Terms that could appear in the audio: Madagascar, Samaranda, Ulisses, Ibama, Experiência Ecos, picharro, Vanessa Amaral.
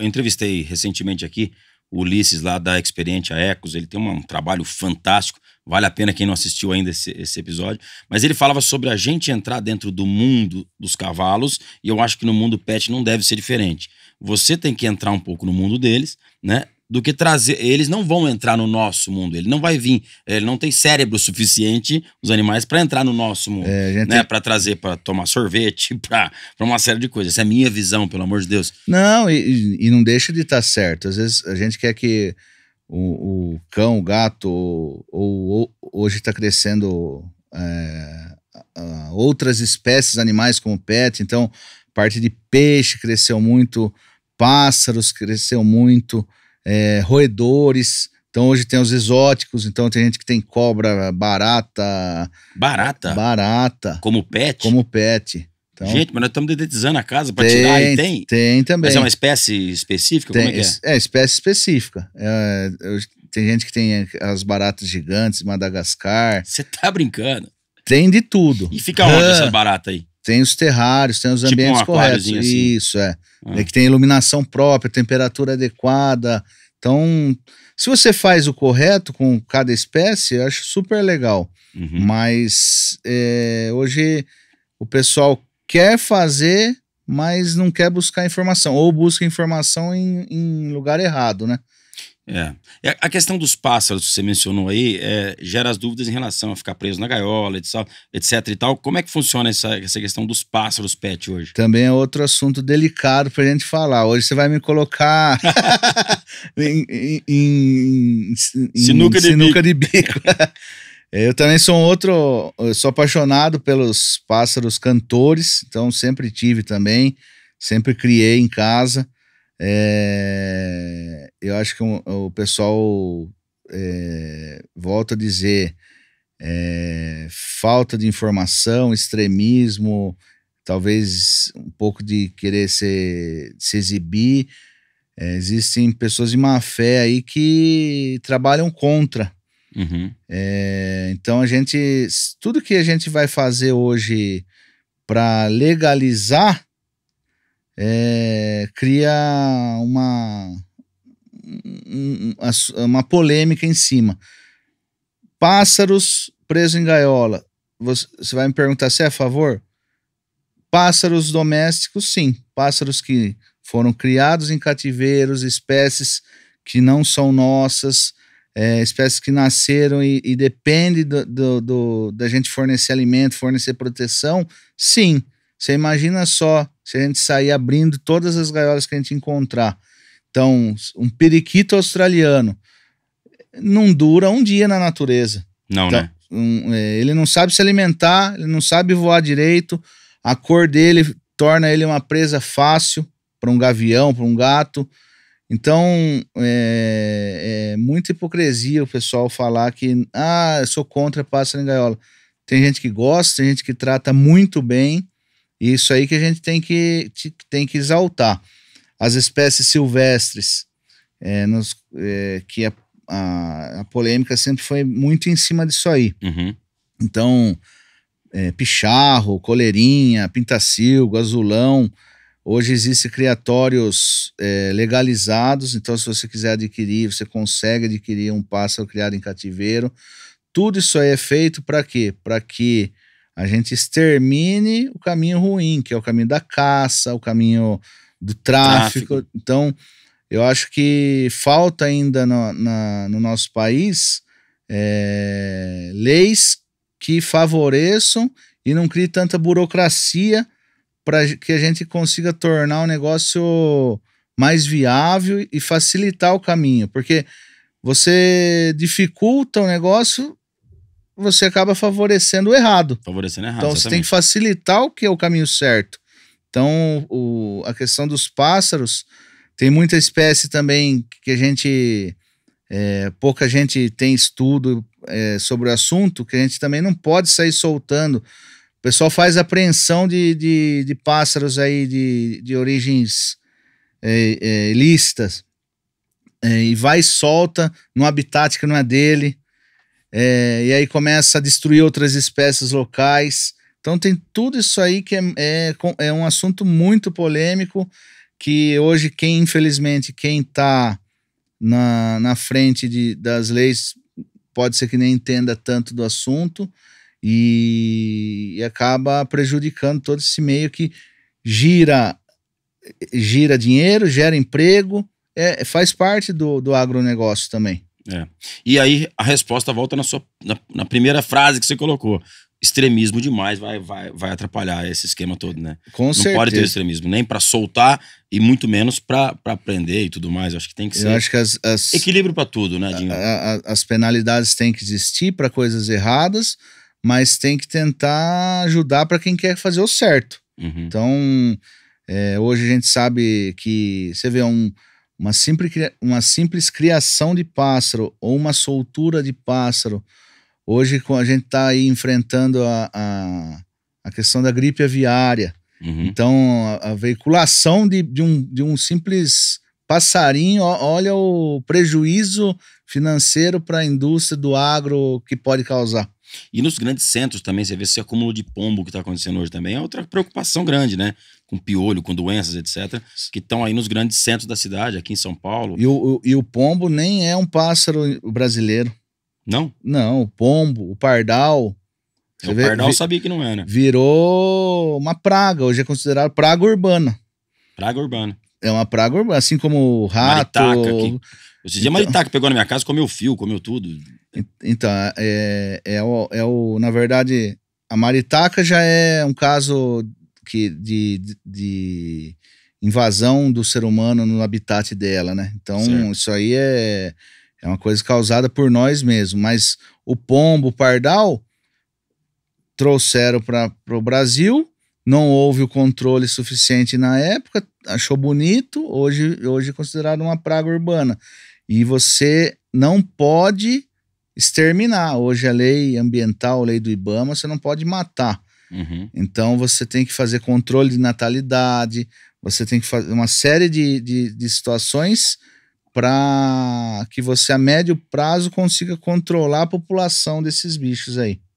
Eu entrevistei recentemente aqui o Ulisses lá da Experiência Ecos. Ele tem um trabalho fantástico. Vale a pena quem não assistiu ainda esse episódio. Mas ele falava sobre a gente entrar dentro do mundo dos cavalos. E eu acho que no mundo pet não deve ser diferente. Você tem que entrar um pouco no mundo deles, né? Do que trazer... Eles não vão entrar no nosso mundo. Ele não vai vir. Ele não tem cérebro suficiente, os animais, para entrar no nosso mundo. É, gente... né? Para trazer, para tomar sorvete, para uma série de coisas. Essa é a minha visão, pelo amor de Deus. Não, e não deixa de estar certo. Às vezes a gente quer que o cão, o gato, ou hoje está crescendo outras espécies, animais como pet. Então, parte de peixe cresceu muito, pássaros cresceu muito, roedores. Então hoje tem os exóticos, então tem gente que tem cobra, barata. Barata? Barata. Como pet? Como pet. Então, gente, mas nós estamos dedetizando a casa para tirar e tem? Tem também. Mas é uma espécie específica? Tem, como é que é? É espécie específica. Tem gente que tem as baratas gigantes, Madagascar. Você tá brincando? Tem de tudo. E fica onde essa barata aí? Tem os terrários, tem os tipo ambientes corretos. Assim. Isso, é. Ah. É que tem iluminação própria, temperatura adequada. Então, se você faz o correto com cada espécie, eu acho super legal. Uhum. Mas hoje o pessoal quer fazer, mas não quer buscar informação. Ou busca informação em lugar errado, né? É. A questão dos pássaros que você mencionou aí gera as dúvidas em relação a ficar preso na gaiola, etc e tal. Como é que funciona essa questão dos pássaros pet hoje? Também é outro assunto delicado pra gente falar. Hoje você vai me colocar em sinuca de bico. Eu também sou eu sou apaixonado pelos pássaros cantores, então sempre tive também, sempre criei em casa. Eu acho que o pessoal volta a dizer falta de informação, extremismo, talvez um pouco de querer se exibir. Existem pessoas de má fé aí que trabalham contra. Uhum. Então tudo que a gente vai fazer hoje para legalizar cria uma polêmica em cima. Pássaros presos em gaiola. Você vai me perguntar se é a favor? Pássaros domésticos, sim. Pássaros que foram criados em cativeiros, espécies que não são nossas, espécies que nasceram e dependem da gente fornecer alimento, fornecer proteção, sim. Você imagina só se a gente sair abrindo todas as gaiolas que a gente encontrar. Então, um periquito australiano não dura um dia na natureza. Não, então, né? Ele não sabe se alimentar, ele não sabe voar direito. A cor dele torna ele uma presa fácil para um gavião, para um gato. Então, é muita hipocrisia o pessoal falar que eu sou contra pássaro em gaiola. Tem gente que gosta, tem gente que trata muito bem. Isso aí que a gente tem que exaltar. As espécies silvestres, que a polêmica sempre foi muito em cima disso aí. Uhum. Então, picharro, coleirinha, pintacilgo, azulão. Hoje existem criatórios legalizados, então se você quiser adquirir, você consegue adquirir um pássaro criado em cativeiro. Tudo isso aí é feito para quê? Para que a gente extermine o caminho ruim, que é o caminho da caça, o caminho do tráfico. Então, eu acho que falta ainda no nosso país leis que favoreçam e não criem tanta burocracia para que a gente consiga tornar o negócio mais viável e facilitar o caminho. Porque você dificulta o negócio, você acaba favorecendo o errado. Então você tem que facilitar o que é o caminho certo. Então a questão dos pássaros, tem muita espécie também que a gente... pouca gente tem estudo sobre o assunto, que a gente também não pode sair soltando. O pessoal faz apreensão de pássaros aí de origens ilícitas e vai e solta num habitat que não é dele. E aí começa a destruir outras espécies locais. Então tem tudo isso aí que é um assunto muito polêmico, que hoje quem, infelizmente, quem está na frente das leis pode ser que nem entenda tanto do assunto e acaba prejudicando todo esse meio que gira dinheiro, gera emprego, faz parte do agronegócio também. É. E aí a resposta volta na primeira frase que você colocou. Extremismo demais vai atrapalhar esse esquema todo, né? Com certeza. Não pode ter extremismo, nem para soltar e muito menos para prender e tudo mais. Acho que tem que ser. Eu acho que equilíbrio para tudo, né, Dinho? As penalidades têm que existir para coisas erradas, mas tem que tentar ajudar para quem quer fazer o certo. Uhum. Então, hoje a gente sabe que você vê uma simples criação de pássaro ou uma soltura de pássaro. Hoje a gente está aí enfrentando a questão da gripe aviária. Uhum. Então, a veiculação de um simples passarinho, olha o prejuízo financeiro para a indústria do agro que pode causar. E nos grandes centros também, você vê esse acúmulo de pombo que está acontecendo hoje também, é outra preocupação grande, né? Com piolho, com doenças, etc., que estão aí nos grandes centros da cidade, aqui em São Paulo. E o pombo nem é um pássaro brasileiro. Não? Não, o pombo, o pardal. O pardal sabia que não era. Virou uma praga, hoje é considerado praga urbana. Praga urbana. É uma praga urbana, assim como o rato. Maritaca. Esse dia maritaca pegou na minha casa, comeu fio, comeu tudo. Então, na verdade, a maritaca já é um caso de invasão do ser humano no habitat dela, né? Então, certo. Isso aí é uma coisa causada por nós mesmos, mas o pombo, o pardal, trouxeram para o Brasil, não houve o controle suficiente na época, achou bonito, hoje é considerado uma praga urbana. E você não pode exterminar. Hoje a lei ambiental, a lei do Ibama, você não pode matar. Uhum. Então você tem que fazer controle de natalidade, você tem que fazer uma série de situações para que você a médio prazo consiga controlar a população desses bichos aí.